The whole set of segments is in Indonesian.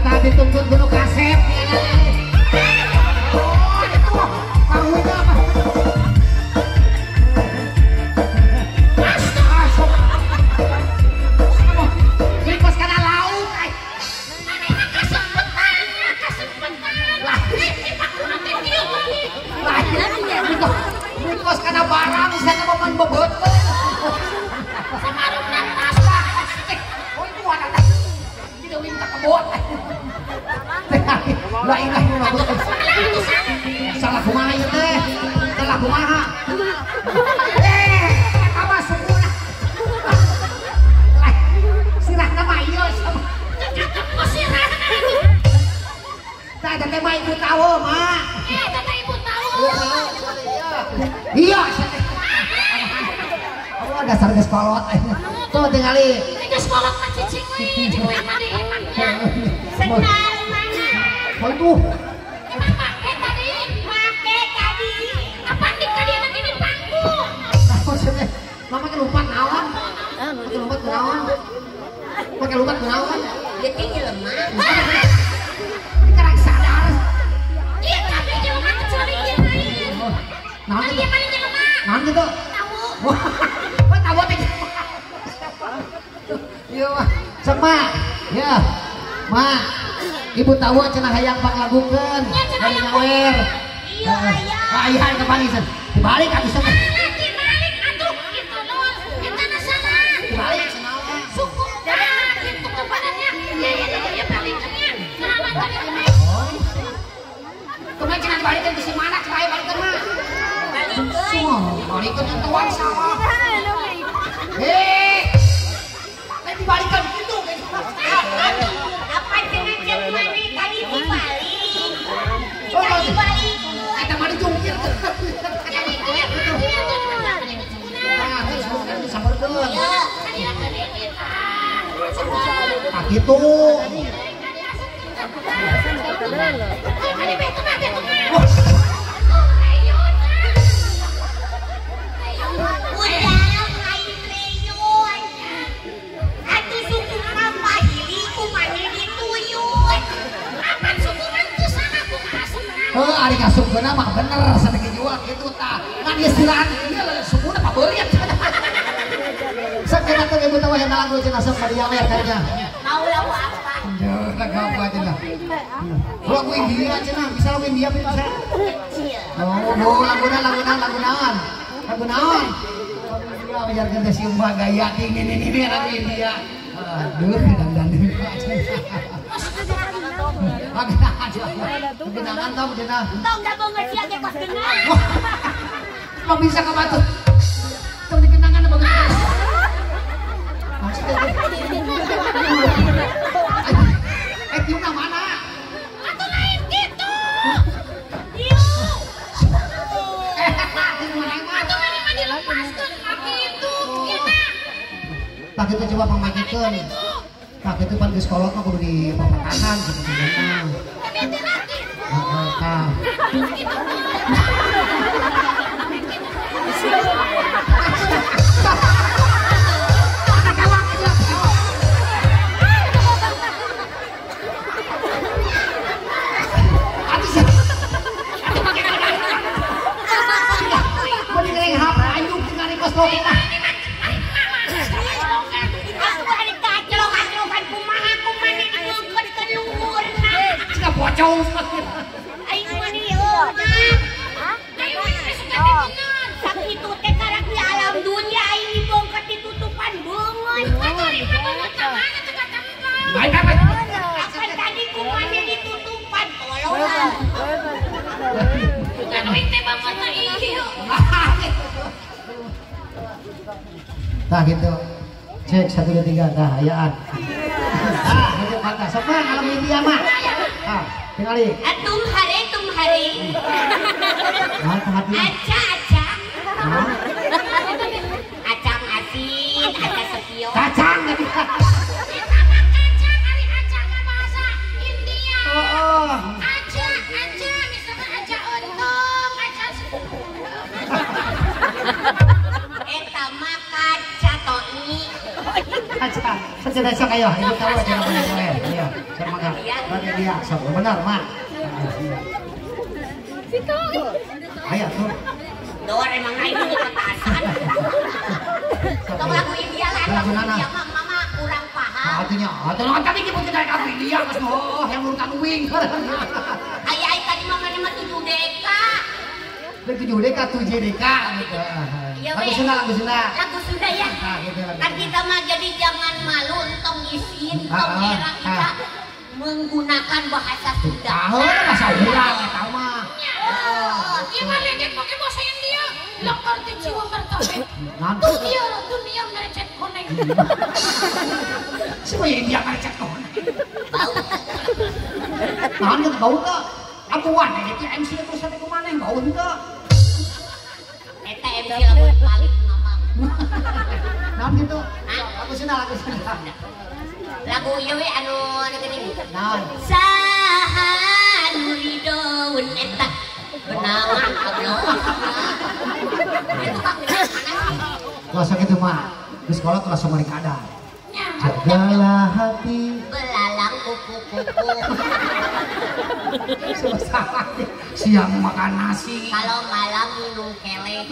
eta dituntun bunuh kaset dia sok benar mah. Situ. Ayo tuh. Doar emang naik ke atasan. Sok lagu India lah, lagu India mah mama kurang paham. Artinya, tolong tadi nyebut dari lagu India Mas Noh, yang urutan wing. Ai tadi mamanya mah 7 deka. 7 deka, 7 deka gitu. Lagu Sunda, lagu Sunda. Lagu Sunda ya. Kan kita mah jadi jangan malu entong isin, entong era kita menggunakan bahasa Sunda. Tahu bahasa Sunda utama. Gimana dia pakai bahasa India? Lekar di jiwa bertopeng. Dunia merecet koneng. Siapa yang India merecet koneng? Tahu. Tahan ke bau ke? Atuan aja MC terus sampai kemana yang bau ke? Eta MC lawan paling mamang. Nah gitu. Aku senang, aku senang. Lagu ieu we anu geuning. Naon? Saha nu ridoeun eta benangan goblok. Eta panggeunan mana sih? Kuasa kitu mah geus kolot rasa mari kadang. Jagalah hati belalang kupu-kupu. Susah. Siang makan nasi. Kalau malam minum kelek.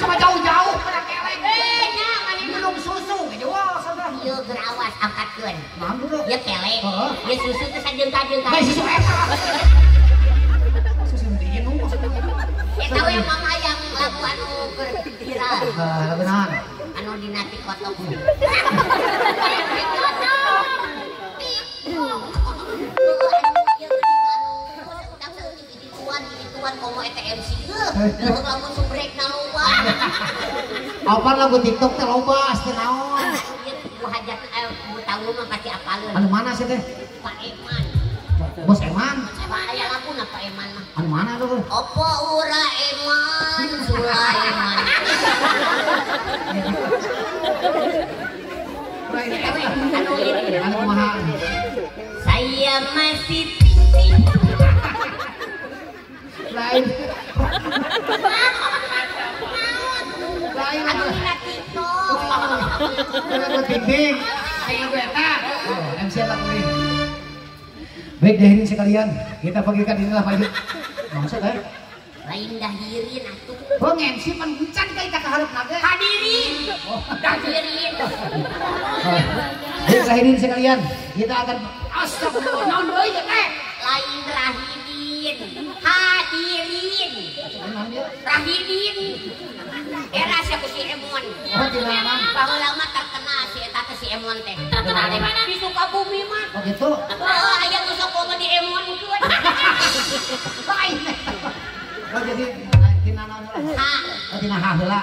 Sama jauh-jauh pada kelek. Minum susu gitu. Iya gerawas angkatkeun. Iya kelek. Iya susu teh sajeung-sajeung. Susu eta. Susu dieu nu. Eta we mama yang lagu anu viral. Lagu naon? Anu dina TikTok. Komo ETMC lagu lagu subrek na loba. Apa lagu TikTok teh loba teh naon? Bu hajat bu tahu mah pasti apaleun. Anu mana sih teh? Pak Eman. Bos Eman. Coba aya lagu na Pak Eman mah. Anu mana tuh? Opo ura Eman, Sulaiman. Anu ini anu kumaha? Saya masih tinggi. Lain aku ingat TikTok. Lagu dinding. Ayo beta. MC Lakuri. Baik dahirin sekalian. Kita panggilkan inilah Pak Ibu. Maksud kan? Lain dahirin atuh. Oh MC mengucan kita keharap naga. Hadirin. Dahirin. Baik dahirin sekalian. Kita akan astagfirullah naon deui teh. Lain dahirin. Hadirin, rahidin, era siapa si Eman? Bahulah mah terkenal si eta si Eman teh. Terkenal di mana? Di Sukabumi mah. Oh gitu. Oh ayah nusok koma di Eman itu. Lain. Oh jadi tina naon lah. Oh tina haula.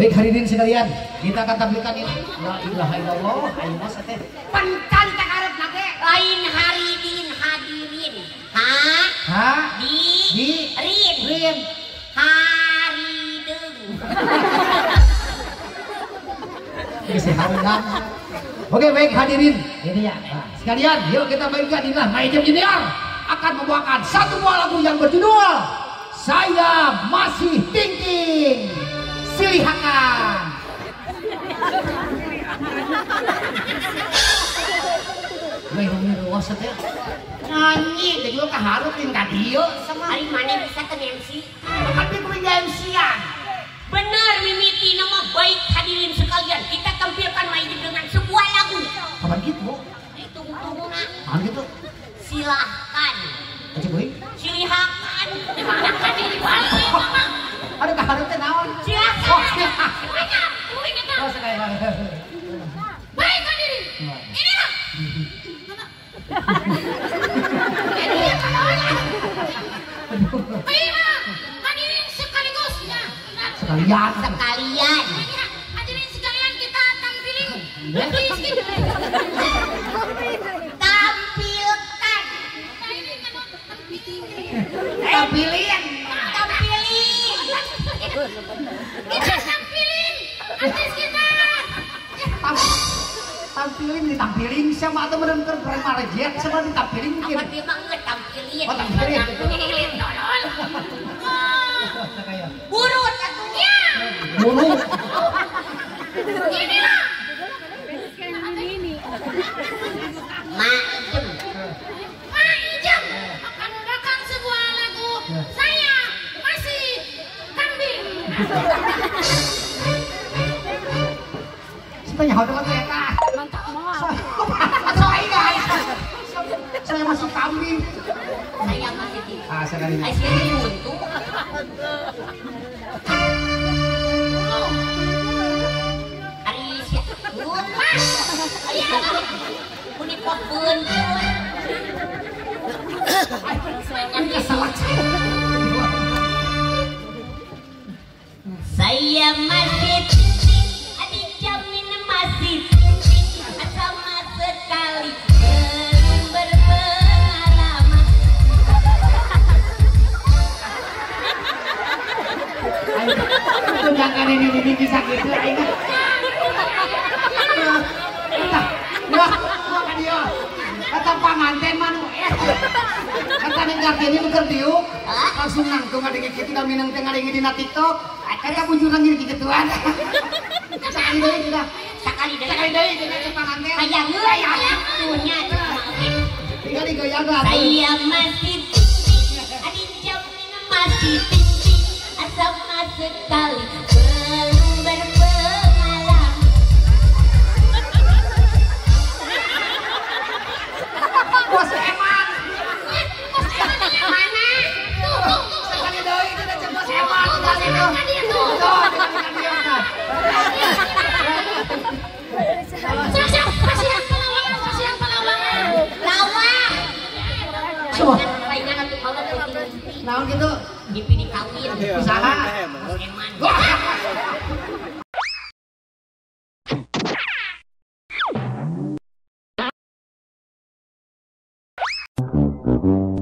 Baik hadirin sekalian, kita akan tampilkan ini. La ilaha illallah, ayuh teh. Pencan tak arep nake. Lain haridin, hadirin. Ha di rin harideng. Oke baik hadirin ini ya sekalian, yuk kita bagikan inilah Ma Ijem yang akan membawakan satu buah lagu yang berjudul Saya Masih Tingting. Silahkan. Nyanyi, dan juga keharutin tadi yuk. Hari mana bisa ke MC? Tapi gue MC-an. Benar, mimiti nama baik hadirin sekalian. Kita tampilkan Ma Ijem dengan sebuah lagu. Kapan gitu? Tunggu nak. Kapan gitu? Silahkan. Aja boy? Silahkan. Silahkan ini balik, mama. Aduh, keharutin naon. Silahkan. Banyak. Gue ingetan. Baik hadirin. Inilah. Hadirin sekaligusnya. Sekalian. Hadirin sekalian kita tampilin. Tampilin. Artis kita. Tampilin ditampilin sama atau benar-benar prema reject sama ditampilin mungkin. Apa dia mah ngetampilin. Oh tampilin. Tampilin dodol. Burut atunya. Burut. Inilah. Ma Ijem. Sebenarnya dengan mereka mantap banget. Saya masuk kambing. Saya masih di. Ah, saya dari. Saya untung. Saya masih adik jamin masih sama sekali belum berpengalaman. Tunjangkan ini bikin sakit itu aja. Wah, dia kata panganten manu kata nenggakinya bukan diuk langsung nanggung ada yang kita minum tengah yang di TikTok kata kunjungan jadi ketuan sekali dari kata panganten ayah gua ya punya tinggal digoyang lah saya masih adik jam minum masih tinggi asal masuk kali belum berpengalaman. Bos Eman, bos Eman yang mana? Tuh, sekali doi itu udah cek bos Eman. Tuh,